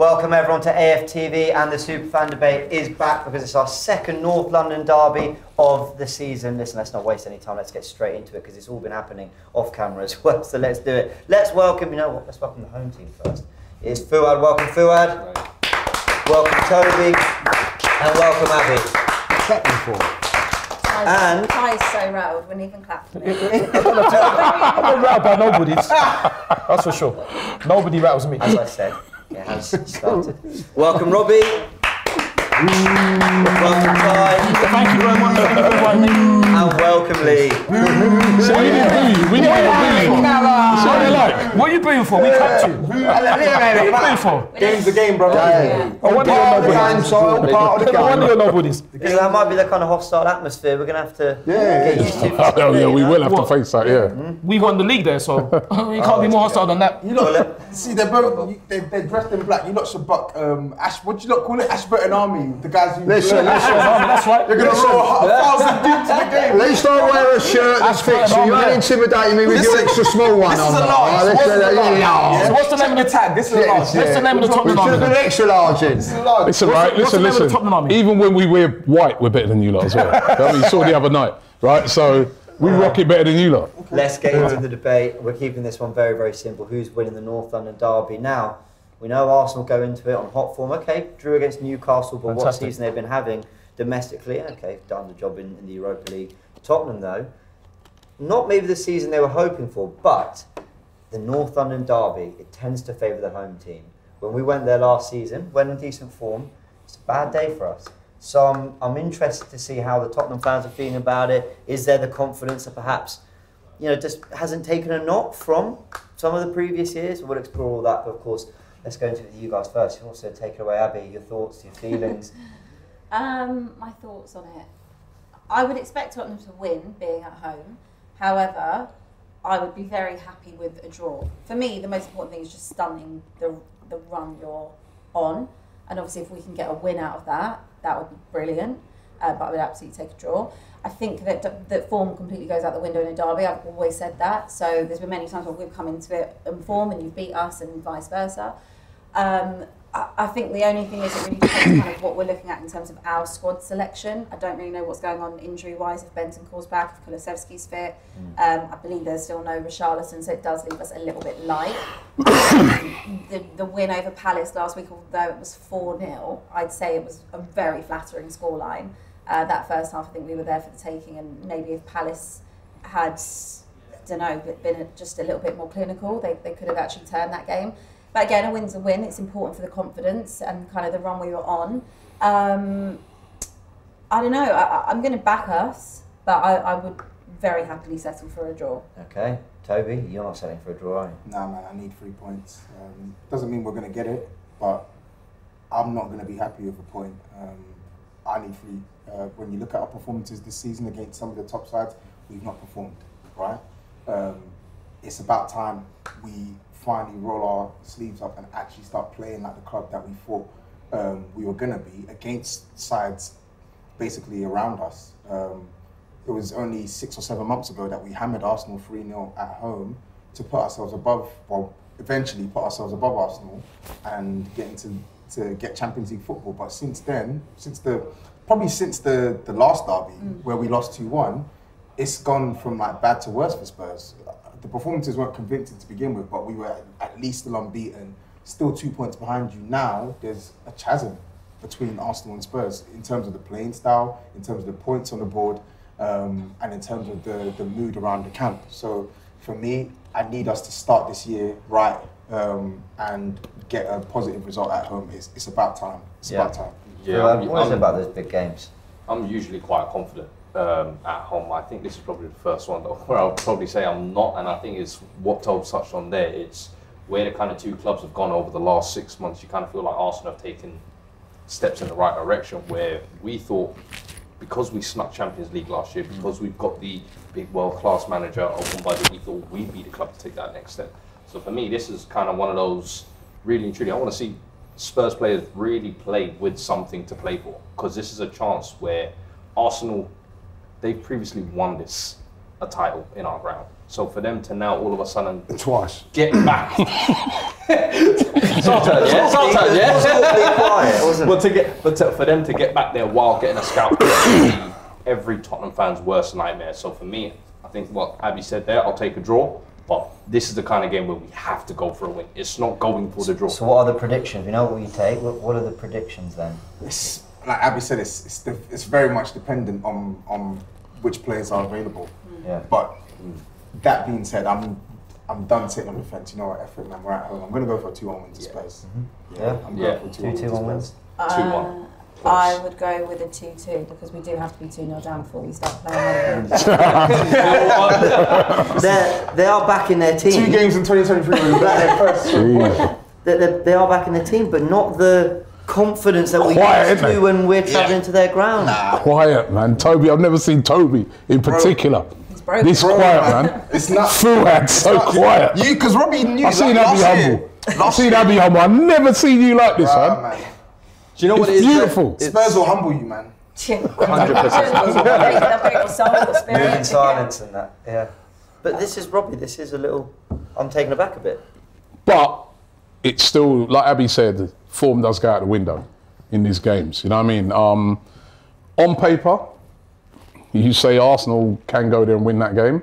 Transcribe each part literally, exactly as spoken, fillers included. Welcome everyone to A F T V, and the Superfan Debate is back because it's our second North London Derby of the season. Listen, let's not waste any time, let's get straight into it because it's all been happening off camera as well, so let's do it. Let's welcome, you know what, let's welcome the home team first. It's Fuad, welcome Fuad. Hello. Welcome Toby, and welcome Abby. Technical. And Ty's so rattled, wouldn't even clap for me. I'm not rattled by nobody's. That's for sure. Nobody rattles me. As I said, it has started. Welcome, Robbie. Welcome, Ty. Thank you very much for everyone. And welcome, Lee. So we didn't boo. We didn't boo. So they're like, what are you booing for? We kept you. What are you booing for? Game's the game, brother. Yeah. I wonder your nobodies. That might be the kind of hostile atmosphere we're going to have to get used to. We will have to face that, yeah. We won the league there, so you can't be more hostile than that. See, they're dressed in black. You're not Shabak, what do you not call it? Ashburton Army. The guys who listen, listen, that's right. You're going to roll a thousand dudes in the game. At least I wear a shirt that's fixed, so you ain't intimidating me with your extra small one on. This is a large. So what's the name of the tag? This is a large. What's the name of the Tottenham Army? This is an extra large in. This is a large. Listen, right, listen, listen. Even when we wear white, we're better than you lot as well. You saw the other night, right? So we rock it better than you lot. Let's get into the debate. We're keeping this one very, very simple. Who's winning the North London Derby now? We know Arsenal go into it on hot form. Okay, drew against Newcastle, but fantastic. What season they've been having domestically. Okay, done the job in, in the Europa League. Tottenham, though, not maybe the season they were hoping for, but the North London Derby, it tends to favour the home team. When we went there last season, when in decent form, it's a bad day for us. So I'm, I'm interested to see how the Tottenham fans are feeling about it. Is there the confidence that perhaps, you know, just hasn't taken a knock from some of the previous years? We'll explore all that, but of course, let's go into it with you guys first. You can also take it away, Abby, your thoughts, your feelings. um, my thoughts on it. I would expect Tottenham to win, being at home. However, I would be very happy with a draw. For me, the most important thing is just stunning the, the run you're on. And obviously, if we can get a win out of that, that would be brilliant. Uh, but I would absolutely take a draw. I think that that form completely goes out the window in a derby. I've always said that. So there's been many times where we've come into it in form and you beat us and vice versa. Um, I, I think the only thing is it really depends kind of what we're looking at in terms of our squad selection. I don't really know what's going on injury-wise, if Bentancur's back, if Kulusevski's fit. Mm. Um, I believe there's still no Richarlison, so it does leave us a little bit light. um, the, the win over Palace last week, although it was four nil, I'd say it was a very flattering scoreline. Uh, that first half, I think we were there for the taking, and maybe if Palace had, I don't know, been just a little bit more clinical, they, they could have actually turned that game. But again, a win's a win. It's important for the confidence and kind of the run we were on. Um, I don't know. I, I'm going to back us, but I, I would very happily settle for a draw. Okay. Toby, you're not settling for a draw, are you? No, man, I need three points. Um, doesn't mean we're going to get it, but I'm not going to be happy with a point. Um, I need three. Uh, when you look at our performances this season against some of the top sides, we've not performed, right? Um, it's about time we finally roll our sleeves up and actually start playing like the club that we thought um, we were going to be against sides basically around us. Um, it was only six or seven months ago that we hammered Arsenal three nil at home to put ourselves above, well, eventually put ourselves above Arsenal and get into to get Champions League football. But since then, since the probably since the, the last derby, mm. where we lost two one, it's gone from like bad to worse for Spurs. The performances weren't convincing to begin with, but we were at least still unbeaten, still two points behind you. Now there's a chasm between Arsenal and Spurs in terms of the playing style, in terms of the points on the board, um, and in terms of the, the mood around the camp. So for me, I need us to start this year right um, and get a positive result at home. It's, it's about time. It's yeah. about time. Yeah, um, what is it about those big games? I'm usually quite confident. Um, at home, I think this is probably the first one where I'll probably say I'm not, and I think it's what Tob touched on there. It's where the kind of two clubs have gone over the last six months. You kind of feel like Arsenal have taken steps in the right direction, where we thought, because we snuck Champions League last year, because we've got the big world-class manager open by the, we thought we'd be the club to take that next step. So for me, this is kind of one of those really and truly, I want to see Spurs players really play with something to play for, because this is a chance where Arsenal, they've previously won this a title in our ground. So for them to now all of a sudden twice get back, it's our turn, yeah. It's our turn, yeah. It was all quiet, wasn't it? But to get, but to, for them to get back there while getting a scalp, every Tottenham fan's worst nightmare. So for me, I think what Abby said there, I'll take a draw. But this is the kind of game where we have to go for a win. It's not going for the draw. So what are the predictions? We know what you take. What, what are the predictions then? It's, like Abby said, it's it's, the, it's very much dependent on on which players are available. Yeah. But that being said, I'm I'm done sitting on the fence. You know what, effort, man, we're at home. I'm going to go for a two one win to Spurs. Yeah. yeah. I'm yeah. going for a two one win. two one. I would go with a two two because we do have to be two nil down before we start playing. They are back in their team. Two games in twenty twenty-three. they, they, they are back in their team, but not the confidence that we Quiet, used to when we're travelling yeah. to their ground. Nah. Quiet, man. Toby, I've never seen Toby in particular. Bro. Broken. This Bro, quiet, man. It's not Fuad, so not, quiet. You, because Robbie knew. I've seen Abby humble. I've seen Abby humble. I've never seen you like this, man. man. Do you know it's what it is? Beautiful. It's beautiful. Spurs will humble you, man. one hundred percent. Moving silence and that, yeah. But this is Robbie. This is a little. I'm taken aback a bit. But it's still, like Abby said, form does go out the window in these games. You know what I mean? Um, on paper. You say Arsenal can go there and win that game.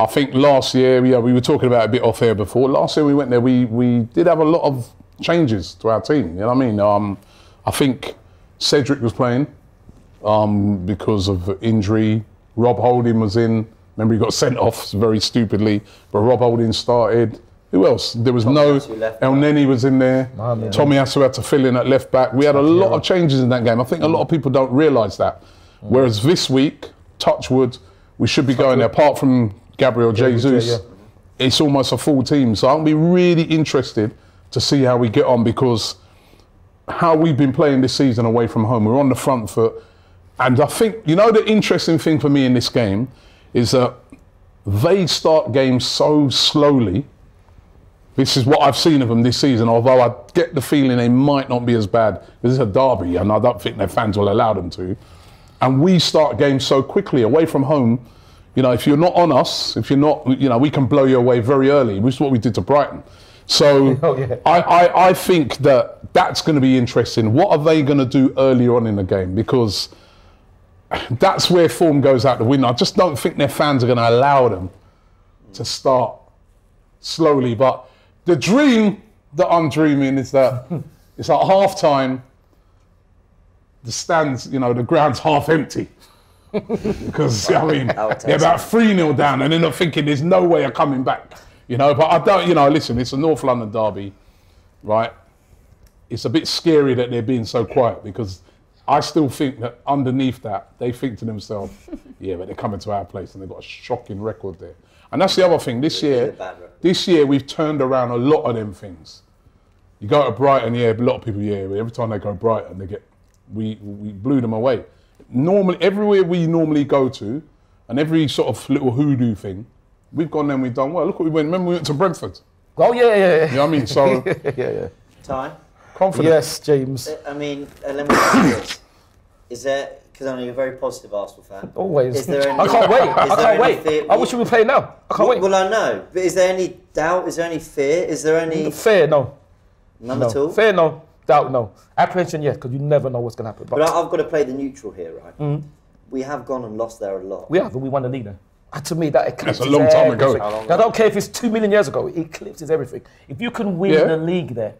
I think last year, yeah, we were talking about a bit off air before. Last year we went there, we, we did have a lot of changes to our team. You know what I mean? Um, I think Cedric was playing um, because of injury. Rob Holding was in. Remember, he got sent off very stupidly. But Rob Holding started. Who else? There was Tommy no... Elneny was in there. Oh, yeah. Tommy Asu had to fill in at left back. We had a lot of changes in that game. I think a lot of people don't realise that. Whereas this week, touchwood, we should be touch going wood. there. Apart from Gabriel Jesus, yeah, yeah. it's almost a full team. So I'll be really interested to see how we get on, because how we've been playing this season away from home, we're on the front foot. And I think, you know, the interesting thing for me in this game is that they start games so slowly. This is what I've seen of them this season, although I get the feeling they might not be as bad. This is a derby, and I don't think their fans will allow them to. And we start games so quickly away from home. You know, if you're not on us, if you're not, you know, we can blow you away very early, which is what we did to Brighton. So oh, yeah. I, I, I think that that's going to be interesting. What are they going to do earlier on in the game? Because that's where form goes out the window. I just don't think their fans are going to allow them to start slowly. But the dream that I'm dreaming is that it's like half time. The stands, you know, the ground's half empty. Because, I mean, they're about three nil down and then I'm thinking there's no way of coming back. You know, but I don't, you know, listen, it's a North London derby, right? It's a bit scary that they're being so quiet, because I still think that underneath that, they think to themselves, yeah, but they're coming to our place and they've got a shocking record there. And that's the other thing. This year, this year we've turned around a lot of them things. You go to Brighton, yeah, a lot of people, yeah, every time they go to Brighton, they get... We, we blew them away. Normally, everywhere we normally go to, and every sort of little hoodoo thing, we've gone there and we've done well. Look what we went. Remember we went to Brentford? Oh, yeah, yeah, yeah. You know what I mean? So... yeah, yeah. Ty? Confidence. Yes, James. I mean, uh, let me ask this. Is there... Because I know you're a very positive Arsenal fan. Always. Is there any, I can't wait. I can't wait. Fear? I wish we were playing now. I can't well, wait. Well, I know. But is there any doubt? Is there any fear? Is there any... Fear, no. None no. at all? Fear, no. Doubt, no. Apprehension, yes, because you never know what's going to happen. But, but I've got to play the neutral here, right? Mm. We have gone and lost there a lot. We have, but we won the league there. And to me, that eclipses everything. That's a long time ago. Long I don't care if it's two million years ago, it eclipses everything. If you can win yeah. the league there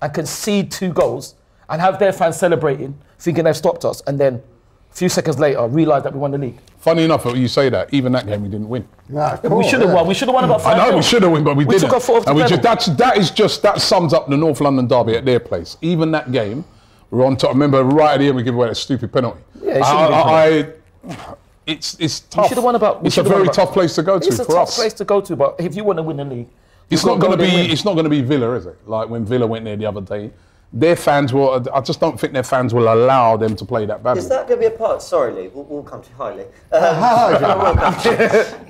and concede two goals and have their fans celebrating, thinking they've stopped us, and then a few seconds later realise that we won the league. Funny enough, you say that, even that game we didn't win. Nah, cool, we should have yeah. won. We should have won about five. I know, we should have won, but we, we didn't. Took our fourth and we just, that's, that is just, that sums up the North London derby at their place. Even that game, we were on top. Remember, right at the end, we give away that stupid penalty. Yeah, it I, been I, I, it's, it's tough. We should have won about... It's a very about, tough place to go to for us. It's a tough us. place to go to, but if you want to win the league... It's not going to be It's not going to be Villa, is it? Like when Villa went there the other day. Their fans will, I just don't think their fans will allow them to play that badly. Is that going to be a part, sorry Lee, we'll, we'll come to you, hi Lee. Um,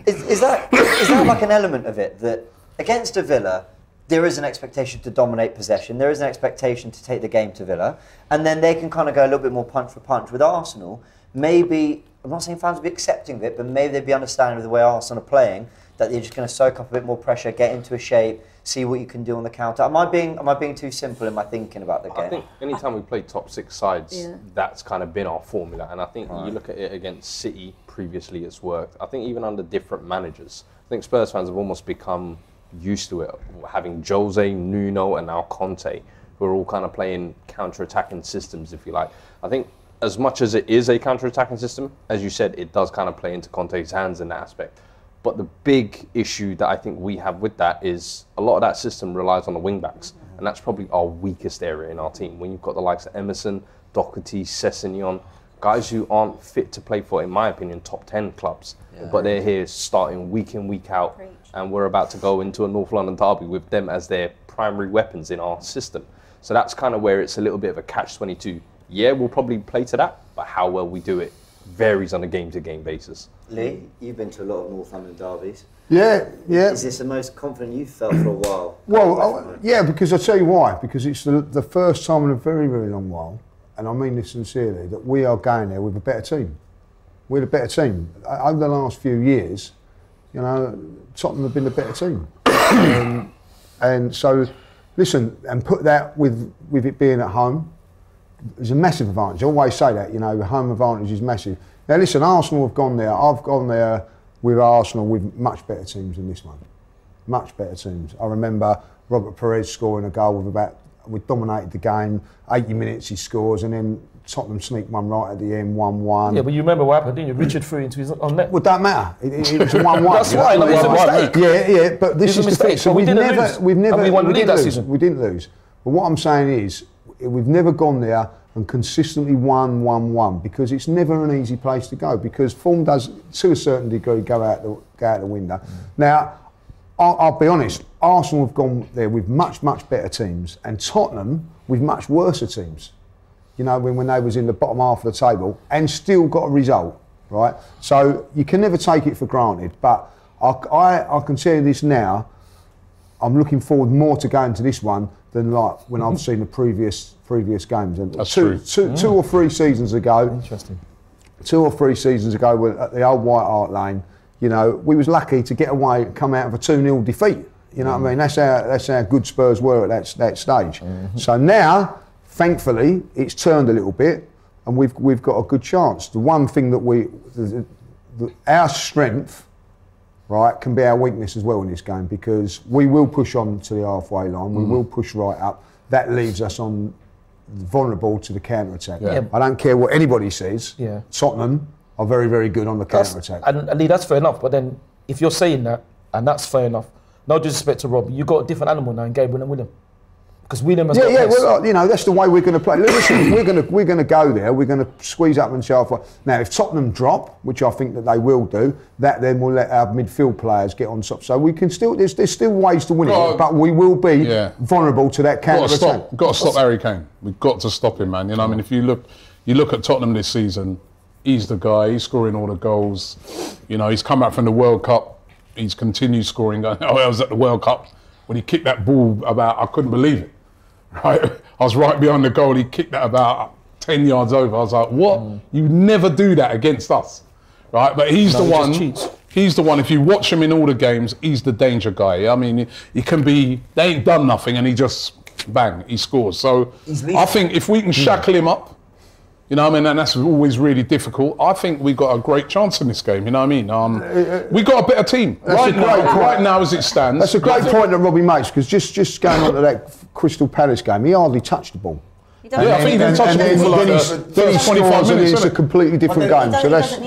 is, is, that, is that like an element of it, that against a Villa, there is an expectation to dominate possession, there is an expectation to take the game to Villa, and then they can kind of go a little bit more punch for punch. With Arsenal, maybe I'm not saying fans would be accepting of it, but maybe they'd be understanding of the way Arsenal are playing, that they're just going to soak up a bit more pressure, get into a shape, see what you can do on the counter. Am I being am I being too simple in my thinking about the game? I think any time we play top six sides, yeah. that's kind of been our formula. And I think right. you look at it against City, previously it's worked. I think even under different managers, I think Spurs fans have almost become used to it, having Jose, Nuno and now Conte, who are all kind of playing counter-attacking systems, if you like. I think as much as it is a counter-attacking system, as you said, it does kind of play into Conte's hands in that aspect. But the big issue that I think we have with that is a lot of that system relies on the wing-backs, mm-hmm. and that's probably our weakest area in our team. When you've got the likes of Emerson, Doherty, Sessegnon, guys who aren't fit to play for, in my opinion, top ten clubs, yeah. but they're here starting week in, week out, Preach. and we're about to go into a North London derby with them as their primary weapons in our system. So that's kind of where it's a little bit of a catch twenty-two. Yeah, we'll probably play to that, but how well we do it varies on a game-to-game basis. Lee, you've been to a lot of North London derbies. Yeah, yeah. Is this the most confident you've felt for a while? Well, I, yeah, because I'll tell you why. Because it's the, the first time in a very, very long while, and I mean this sincerely, that we are going there with a better team. We're the better team. Over the last few years, you know, Tottenham have been the better team. um, and so, listen, and put that with, with it being at home, it's a massive advantage. I always say that, you know, the home advantage is massive. Now listen, Arsenal have gone there. I've gone there with Arsenal with much better teams than this one. Much better teams. I remember Robert Perez scoring a goal with about, we dominated the game, eighty minutes he scores, and then Tottenham sneaked one right at the end, one one. Yeah, but you remember what happened, didn't you? Richard threw into his own net. Well, it don't matter. It, it, it was one one. That's why, like, it's a mistake. Yeah, yeah, but this is the thing. So we didn't lose. We've never, we won the league that season. We didn't lose. But what I'm saying is, we've never gone there and consistently won one one because it's never an easy place to go, because form does to a certain degree go out the go out the window. Mm. Now, I'll, I'll be honest, Arsenal have gone there with much much better teams, and Tottenham with much worse teams. You know, when when they was in the bottom half of the table and still got a result, right? So you can never take it for granted. But I I, I can tell you this now. I'm looking forward more to going to this one than like when I've seen the previous previous games. And That's two, true. Two, yeah. two or three seasons ago. Interesting. Two or three seasons ago, at the old White Hart Lane, you know, we was lucky to get away, come out of a two nil defeat. You know mm. what I mean? That's how that's how good Spurs were at that that stage. Mm-hmm. So now, thankfully, it's turned a little bit, and we've we've got a good chance. The one thing that we, the, the, our strength. Right, can be our weakness as well in this game, because we will push on to the halfway line, we mm. will push right up. That leaves us on vulnerable to the counter attack. Yeah. Yeah. I don't care what anybody says. Yeah. Tottenham are very, very good on the counter attack. And, and Lee, that's fair enough. But then, if you're saying that, and that's fair enough, no disrespect to Rob, you've got a different animal now in Gabriel and William, because William has. Yeah, got yeah. Well, you know, that's the way we're going to play. Listen, we're going to we're going to go there. We're going to squeeze up and halfway. Now, if Tottenham drop, which I think that they will do, that then will let our midfield players get on top. So we can still there's there's still ways to win got it, but we will be yeah. vulnerable to that counter attack. We've got to stop Harry Kane. We've got to stop him, man. You know, I mean, if you look you look at Tottenham this season, he's the guy. He's scoring all the goals. You know, he's come back from the World Cup. He's continued scoring. Oh, I was at the World Cup when he kicked that ball about. I couldn't believe it. Right, I was right behind the goal. He kicked that about ten yards over. I was like, "What? Mm. You never do that against us, right?" But he's no, the one. He's the one. If you watch him in all the games, he's the danger guy. I mean, he can be. They ain't done nothing, and he just bang, he scores. So I think if we can shackle him up, you know, what I mean, and that's always really difficult. I think we got a great chance in this game. You know what I mean? Um, we got a better team right now, right now as it stands. That's a great point that Robbie makes, because just just going on to that Crystal Palace game, he hardly touched the ball. He doesn't. Yeah, I think he didn't touch the ball for like twenty-five minutes. It's a completely different game. So that's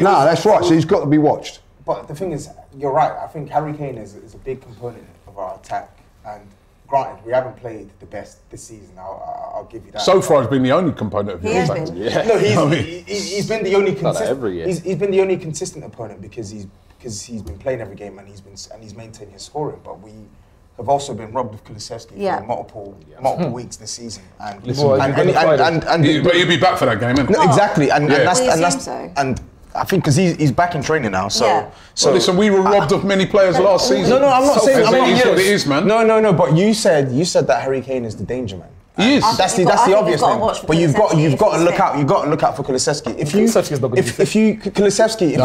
no, that's right. So he's got to be watched. But the thing is, you're right. I think Harry Kane is, is a big component of our attack. And granted, we haven't played the best this season. I'll, I'll give you that. So far, he's been the only component of the attack. Yeah. No, he's, I mean, he's, he's been the only consistent. He's, he's been the only consistent opponent because he's because he's been playing every game and he's been and he's maintained his scoring. But we. Have also been robbed of Kulusevski yeah. for multiple yeah. multiple weeks this season, and Listen, and, and, and, and, and he, but he'll be back for that game, isn't no, he? Exactly, and, yeah. and that's, and, that's so. and I think because he's he's back in training now, so yeah. so well, listen, we were robbed I, of many players I, last season. No, no, I'm not so saying I'm not, yes. what it is, man. No, no, no. But you said you said that Harry Kane is the danger man. He is. That's the that's the obvious thing. But you've got you've got to look out. You've got to look out for Kulusevski. If you if if you Kulusevski,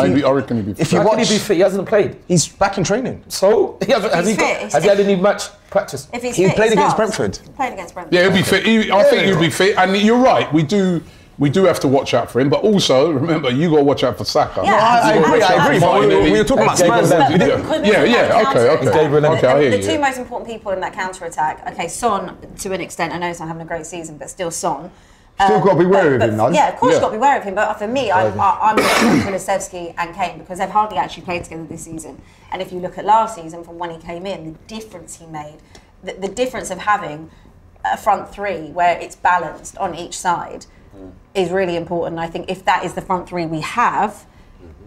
if you watch, he hasn't played. He's back in training. So he hasn't. Has he had any match practice? If he's fit, he played against Brentford. Played against Brentford. Yeah, he'll be fit. I think he'll be fit. And you're right. We do. We do have to watch out for him, but also remember you got to watch out for Saka. Yeah, no, I, I agree. I agree. But we, we, we were talking about Spurs. Yeah, yeah. Okay, okay. Gabriel okay, okay, the, the two most important people in that counter attack. Okay, Son to an extent. I know he's not having a great season, but still Son. Um, still got to be wary of him, though. Yeah, of course yeah. you've got to be wary of him. But for me, I'm I'm Kulusevski and Kane because they've hardly actually played together this season. And if you look at last season, from when he came in, the difference he made, the, the difference of having a front three where it's balanced on each side. Is really important. I think if that is the front three we have,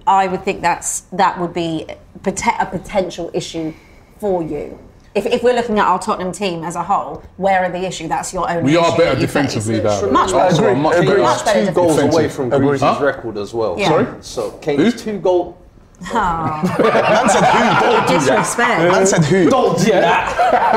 I would think that's that would be a potential issue for you. If, if we're looking at our Tottenham team as a whole, where are the issue? That's your own we issue. We are better defensively, though. Much better. Agree. Much Agree. Much better two goals defensive. Away from Greece's huh? record as well. Yeah. Sorry? So Kane's Who? two goal... Oh. Man said who? Don't do that. Man said who? Don't do that.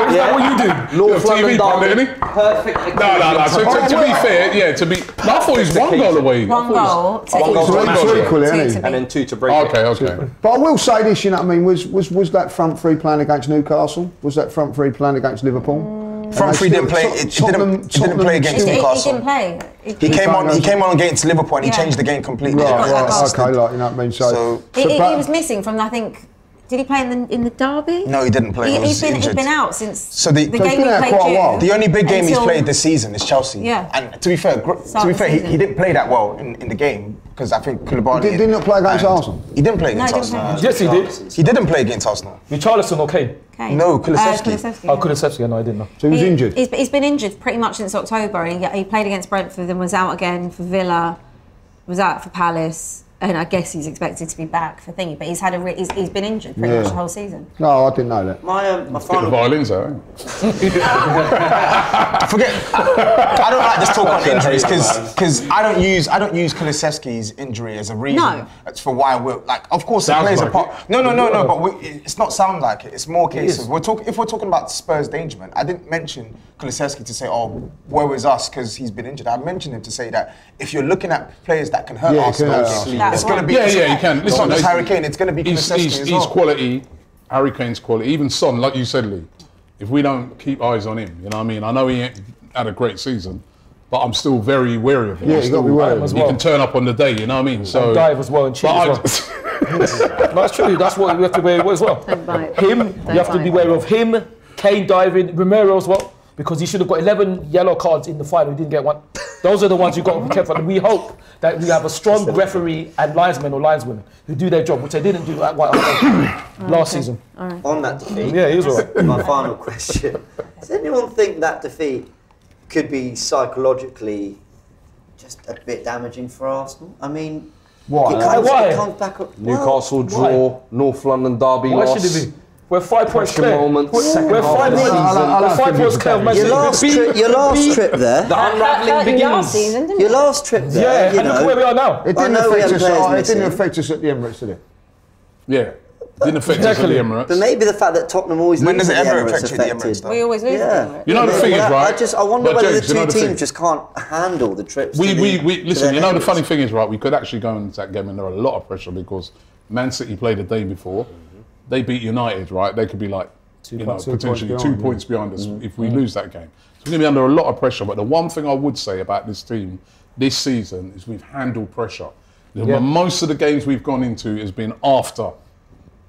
Is that what you do? North London Derby. Perfect. No, no, no. So to, to be fair, yeah, to be. No, I thought he was one goal away. One goal. One goal. Two equally, and then two to break. Okay, okay. But I will say this, you know what I mean? Was was was that front three playing against Newcastle? Was that front three playing against Liverpool? Front three didn't play. It didn't, didn't play against Newcastle. He didn't play. He, he came on. He came on against Liverpool and he yeah. changed the game completely. Right, right. Okay, like, you know what I mean. So, so he, he was missing from I think. Did he play in the in the derby? No, he didn't play. He, he's been he's been out since. So the, the so game he played quite a while. The only big game he's played this season is Chelsea. Yeah. And to be fair, to be fair, he, he didn't play that well in, in the game because I think Koulibaly. He did, did not play against Arsenal. He didn't play against no, Arsenal. Play. Yes, he did. He didn't play against Arsenal. Richarlison or Kane? Kane. No, Kulusevski. Uh, Kulusevski yeah. Oh, Kulusevski. No, I didn't know. So he was he, injured. He's, he's been injured pretty much since October. He, he played against Brentford and was out again for Villa. Was out for Palace. And I guess he's expected to be back for thingy, but he's had a re he's, he's been injured pretty yeah. much the whole season. No, I didn't know that. My um, my final violins, eh? Forget. I, I don't like this talk on injuries because because I don't use I don't use Kulusevski's injury as a reason no. for why we're like. Of course, Sounds it plays like a part. No, no, no, no. But we, it's not sound like it. It's more case it of we're talking if we're talking about Spurs' endangerment. I didn't mention Kulusevski to say, oh, woe is us because he's been injured. I mentioned him to say that if you're looking at players that can hurt yeah, Arsenal. It's going to be yeah, yeah, you can. Listen, no, Harry Kane. It's going to be he's, he's, as well. He's quality. Harry Kane's quality. Even Son, like you said, Lee. If we don't keep eyes on him, you know what I mean. I know he ain't had a great season, but I'm still very wary of him. Yeah, you got to be wary of him. He can turn up on the day. You know what I mean. So and dive as well and cheat as well. That's true. That's what we have to be wary of as well. Don't bite. Him. Don't you have bite. to be wary of him. Kane diving. Romero as well. Because he should have got eleven yellow cards in the final, he didn't get one. Those are the ones you got to be careful. And we hope that we have a strong referee and linesman or lineswomen who do their job, which they didn't do at White Hart last okay. season. Right. On that defeat, yeah, he was right. My final question: does anyone think that defeat could be psychologically just a bit damaging for Arsenal? I mean, why? It comes, why? It comes back up. Newcastle draw, why? North London derby why loss. Should it be? We're five points clear. We're five points clear. Your last trip, your last trip there. The unravelling begins. Your last trip there. Yeah, and look where we are now. It didn't affect us. It didn't affect us at the Emirates, did it? Yeah. Didn't affect us at the Emirates. But maybe the fact that Tottenham always lose the Emirates affected. We always lose the Emirates. You know the thing is, right? I just, I wonder whether the two teams just can't handle the trips. We, we, we. Listen, you know the funny thing is, right? We could actually go into that game and there are a lot of pressure because Man City played the day before. They beat United, right? They could be like, two you know, points, potentially two points behind, two points behind us mm, if we yeah. lose that game. So we're going to be under a lot of pressure. But the one thing I would say about this team this season is we've handled pressure. Yeah. Most of the games we've gone into has been after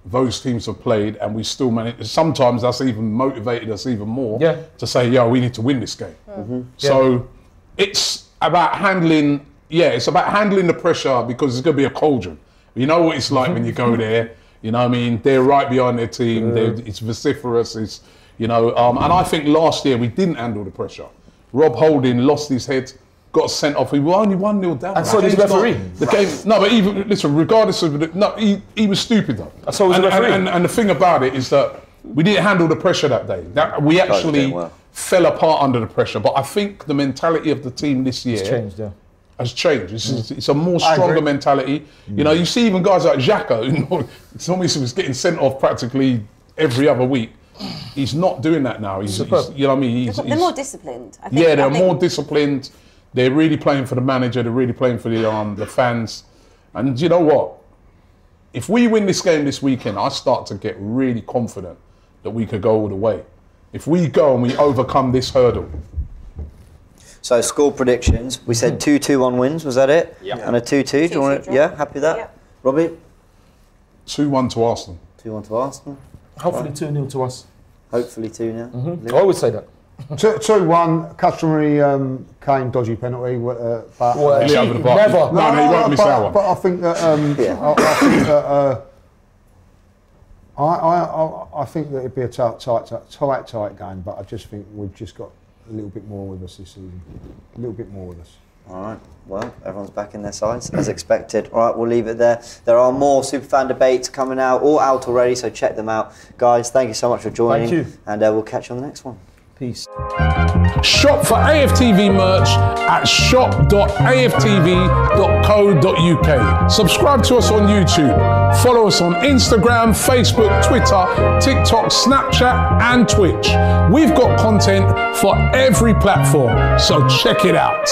those teams have played, and we still manage. Sometimes that's even motivated us even more yeah. to say, "Yo, we need to win this game." Mm-hmm. So yeah. it's about handling. Yeah, it's about handling the pressure because it's going to be a cauldron. You know what it's like when you go there. You know what I mean? They're right behind their team. Yeah. It's vociferous. It's, you know, um, and I think last year we didn't handle the pressure. Rob Holding lost his head, got sent off. We were only one nil down. And so did the referee. The game, no, but even, listen, regardless of the, no, he, he was stupid though. And so was the referee. And, and, and the thing about it is that we didn't handle the pressure that day. That, we actually well. fell apart under the pressure. But I think the mentality of the team this year... It's changed, yeah. has changed. It's, mm. it's a more stronger mentality. Mm. You know, you see even guys like Xhaka, who you know, was getting sent off practically every other week. he's not doing that now. He's, he's, you know what I mean? He's, they're he's, more disciplined. I think, yeah, they're I think... more disciplined. They're really playing for the manager. They're really playing for the um the fans. And you know what? If we win this game this weekend, I start to get really confident that we could go all the way. If we go and we overcome this hurdle. So score predictions, we said two two one wins, was that it? Yeah. And a two two, do you want to, yeah, happy with that? Yeah. Robbie? two one to Arsenal. two one to Arsenal. Hopefully two nil to us. Hopefully two nil. Mm-hmm. I would say that. two one, customary um, Kane dodgy penalty. Uh, but well, he, never. No, no, no, he won't miss but, that one. But I think that, um, yeah. I, I think that, uh, I, I, I think that it'd be a tight, tight, tight, tight game. But I just think we've just got a little bit more with us this season. A little bit more with us. All right. Well, everyone's back in their sides as expected. All right, we'll leave it there. There are more Superfan debates coming out, all out already. So check them out, guys. Thank you so much for joining. Thank you. And uh, we'll catch you on the next one. Peace. Shop for A F T V merch at shop dot A F T V dot co dot U K. Subscribe to us on YouTube. Follow us on Instagram, Facebook, Twitter, TikTok, Snapchat and Twitch. We've got content for every platform, so check it out.